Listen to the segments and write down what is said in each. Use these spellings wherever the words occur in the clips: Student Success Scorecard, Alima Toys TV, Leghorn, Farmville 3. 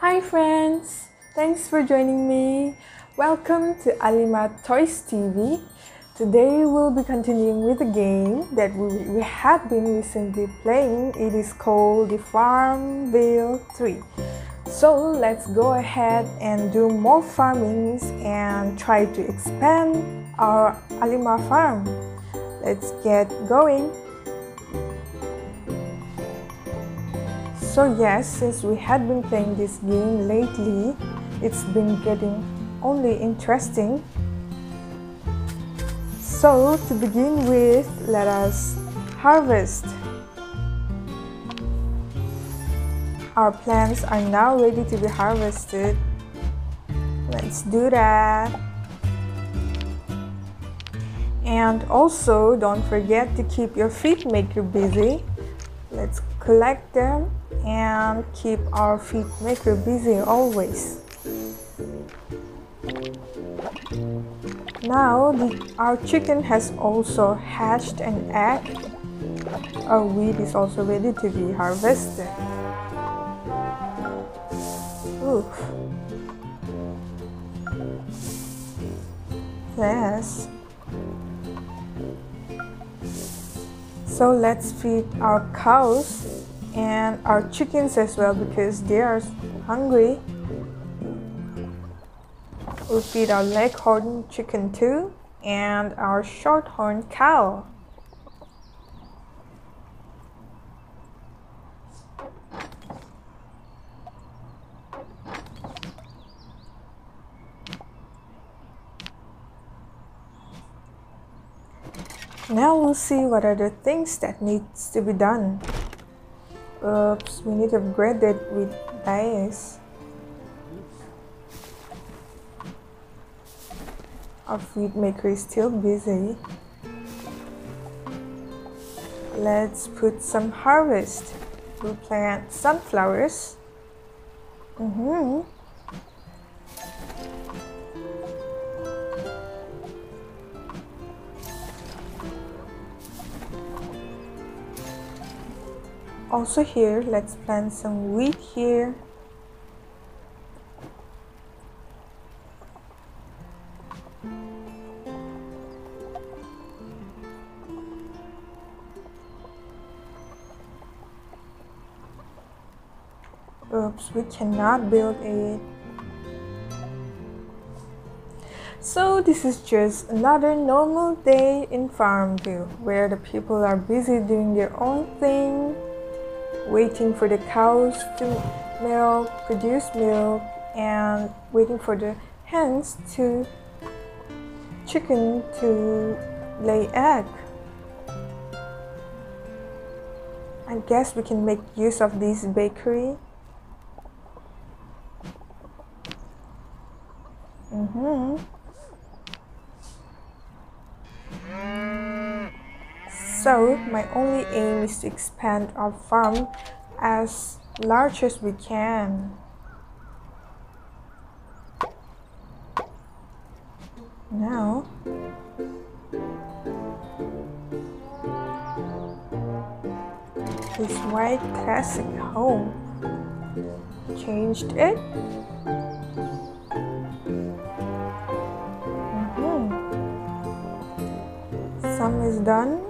Hi friends! Thanks for joining me. Welcome to Alima Toys TV. Today we'll be continuing with a game that we have been recently playing. It is called the Farmville 3. So let's go ahead and do more farmings and try to expand our Alima farm. Let's get going. So yes, since we had been playing this game lately, it's been getting only interesting. So to begin with, let us harvest. Our plants are now ready to be harvested. Let's do that. And also, don't forget to keep your feed maker busy. Let's collect them and keep our feed maker busy always. Now our chicken has also hatched an egg. Our wheat is also ready to be harvested. Oof. Yes. So let's feed our cows and our chickens as well because they are hungry. We'll feed our leghorn chicken too and our shorthorn cow. Now we'll see what are the things that needs to be done. Oops, we need to upgrade that with dice. Our feed maker is still busy. Let's put some harvest. We'll plant sunflowers. Also here, let's plant some wheat here. Oops, we cannot build it. So this is just another normal day in Farmville where the people are busy doing their own thing, waiting for the cows to milk, produce milk, and waiting for the hens to chicken to lay egg. I guess we can make use of this bakery. So my only aim is to expand our farm as large as we can. Now, this white classic home, changed it. Some is done.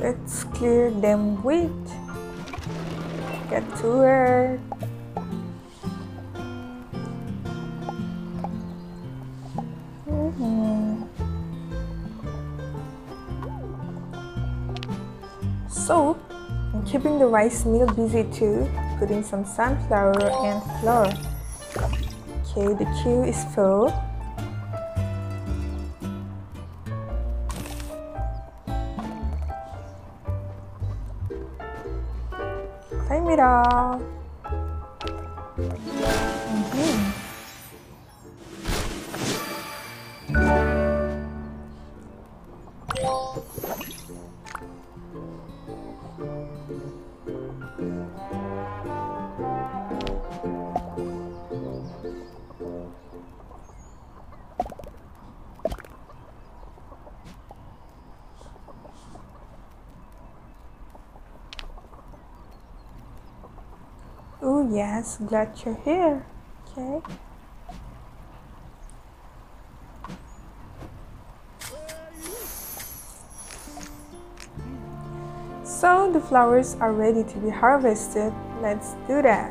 Let's clear them wheat. Get to work. So, I'm keeping the rice meal busy too, putting some sunflower and flour. Okay, the queue is full. Time it all. Yes, glad you're here. Okay. So the flowers are ready to be harvested. Let's do that.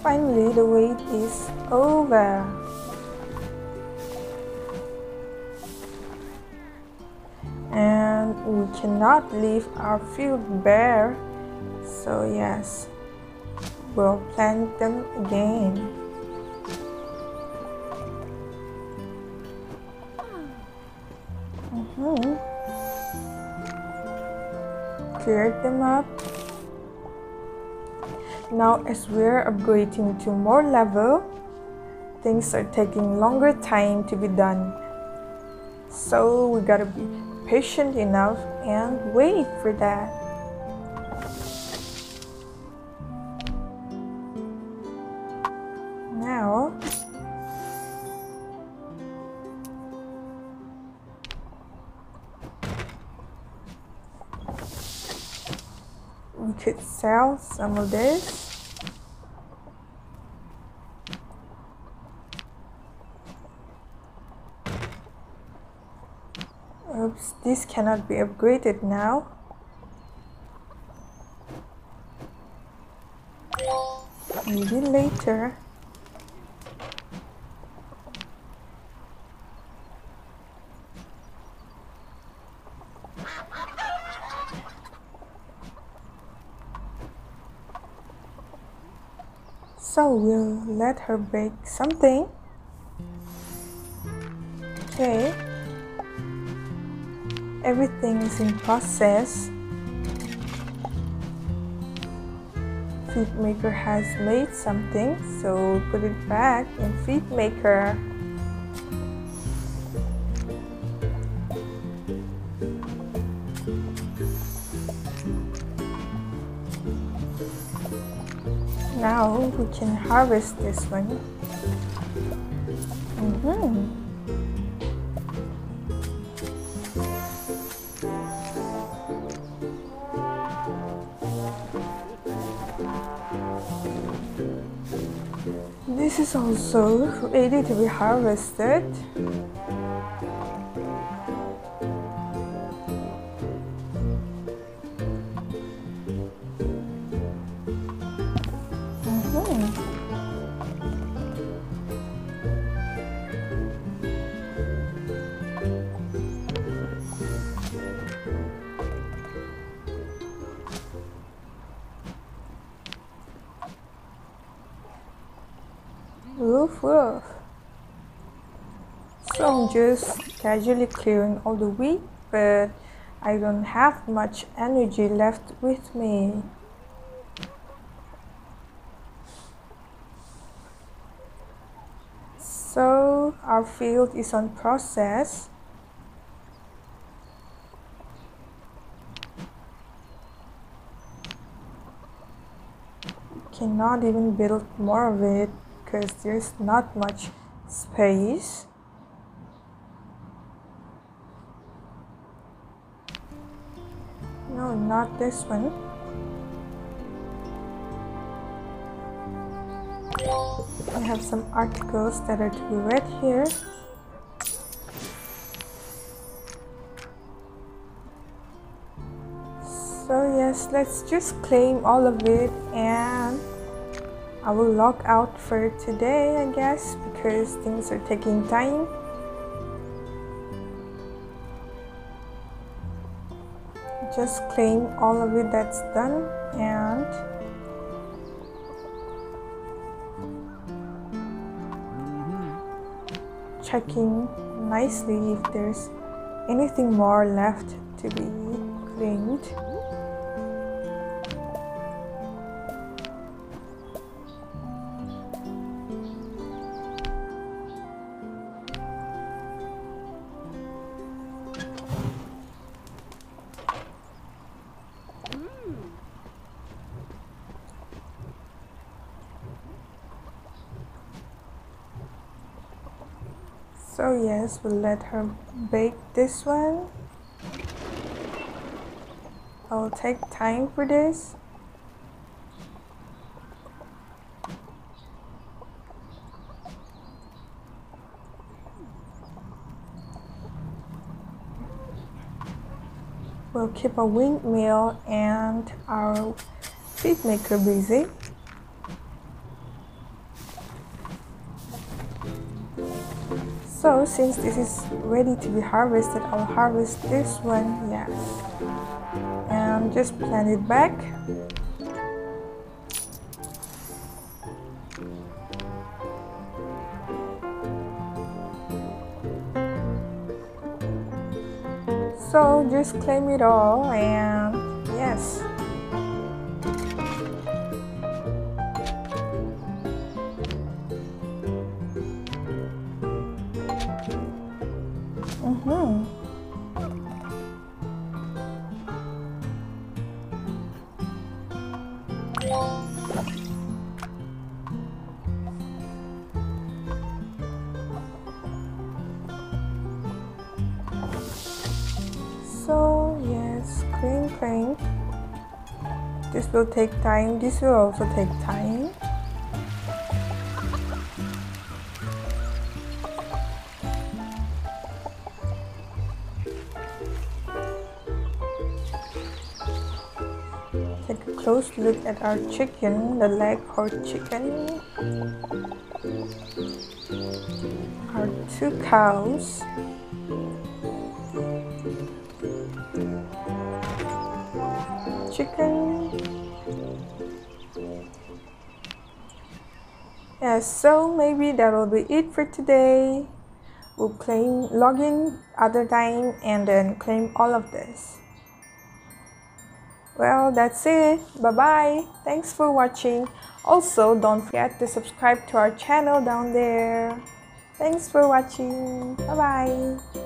Finally, the wait is over. And we cannot leave our field bare. So yes, we'll plant them again. Cleared them up. Now, as we're upgrading to more level, things are taking longer time to be done. So we gotta be patient enough and wait for that. Now, we could sell some of this. Oops, this cannot be upgraded now. Maybe later. So we'll let her bake something. Okay. Everything is in process. Feed maker has made something, so put it back in feed maker. Now we can harvest this one. This is also ready to be harvested. Woof woof. So I'm just casually clearing all the wheat, but I don't have much energy left with me. So our field is on process. We cannot even build more of it, because there's not much space. No, not this one. I have some articles that are to be read here. So yes, let's just claim all of it, and I will log out for today, I guess, because things are taking time. Just claim all of it that's done, and checking nicely if there's anything more left to be claimed. So yes, we'll let her bake this one. I'll take time for this. We'll keep our windmill and our feed maker busy. So since this is ready to be harvested, I'll harvest this one, yes, and just plant it back. So just claim it all and yes. So yes, clean. This will take time. This will also take time. Take a close look at our chicken, the leg or chicken. Our two cows. Chicken. Yeah, so maybe that will be it for today. We'll claim login other time and then claim all of this. Well, that's it. Bye bye. Thanks for watching. Also, don't forget to subscribe to our channel down there. Thanks for watching. Bye bye.